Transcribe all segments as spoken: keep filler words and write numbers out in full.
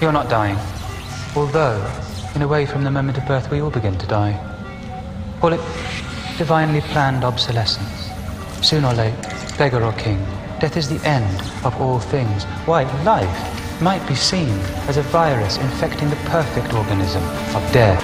You're not dying. Although, in a way, from the moment of birth, we all begin to die. Call it divinely planned obsolescence. Soon or late, beggar or king, death is the end of all things. Why, life might be seen as a virus infecting the perfect organism of death.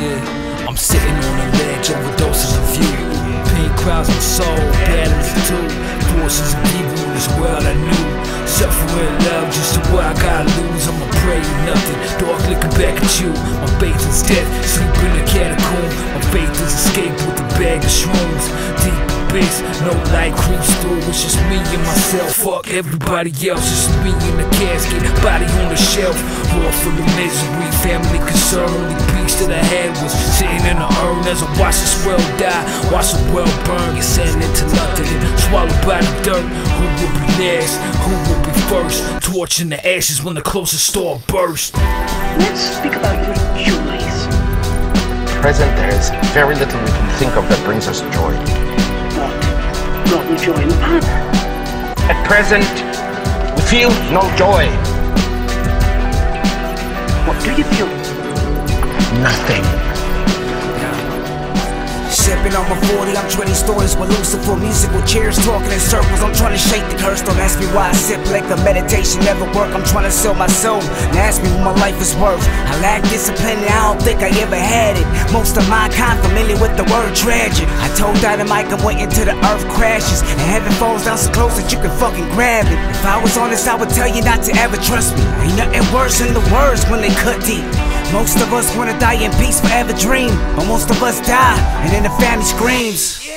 Yeah, I'm sitting on a ledge, overdosing of you. Pain crowds my soul, balance too. Forces of evil in this world I knew. Suffering love, just the way I gotta lose. I'm a prey to nothing, dark looking back at you. My faith is death, sleep in a catacomb. My faith is escape with a bag of shrooms. Deep abyss, no light creeps through. It's just me and myself, fuck everybody else. Just me in the casket, body on the shelf. World full of misery, family concern. Only peace that I had was sitting in the urn. As I watch this world die, watch the world burn. Get sent into nothing, swallowed by the dirt. Who will be next? Who will be first? Torch in the ashes when the closest star bursts. Let's speak about your joys. At present, there is very little we can think of that brings us joy. What? Not the joy in the past? At present, we feel no joy. What do you feel? Nothing. Stepping on my forty, I'm trading stories with Lucifer. Musical chairs, talking in circles. I'm trying to shake the curse. Don't ask me why I sip like the meditation never work. I'm trying to sell my soul. Now ask me what my life is worth. I lack discipline and I don't think I ever had it. Most of my kind familiar with the word tragic. I told Dynamite I'm waiting till the earth crashes and heaven falls down so close that you can fucking grab it. If I was honest, I would tell you not to ever trust me. Ain't nothing worse than the words when they cut deep. Most of us wanna die in peace, forever dream. But most of us die, and then the family screams.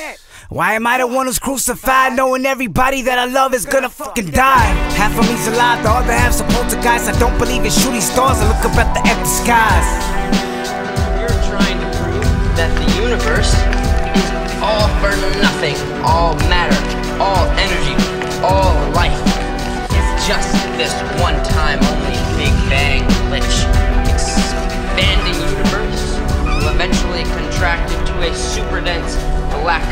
Why am I the one who's crucified, knowing everybody that I love is gonna fucking die? Half of me's alive, the other half's a poltergeist. I don't believe in shooting stars, I look up at the empty skies. You're trying to prove that the universe is all for nothing. All matter, all energy, all life. It's just this one time only Big Bang glitch. Expanding universe will eventually contract into a super dense black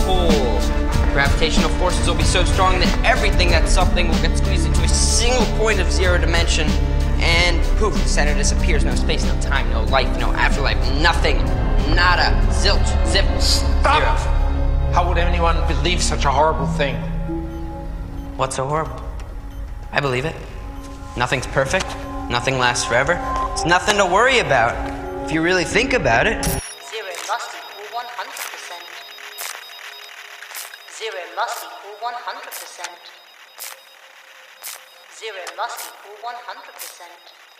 hole. Gravitational forces will be so strong that everything that's something will get squeezed into a single point of zero dimension, and poof, the center disappears. No space, no time, no life, no afterlife, nothing, nada, zilch, zip, stop! Zero. How would anyone believe such a horrible thing? What's so horrible? I believe it. Nothing's perfect. Nothing lasts forever. It's nothing to worry about, if you really think about it. Zero must equal one hundred percent. Zero must equal one hundred percent. Zero must equal one hundred percent.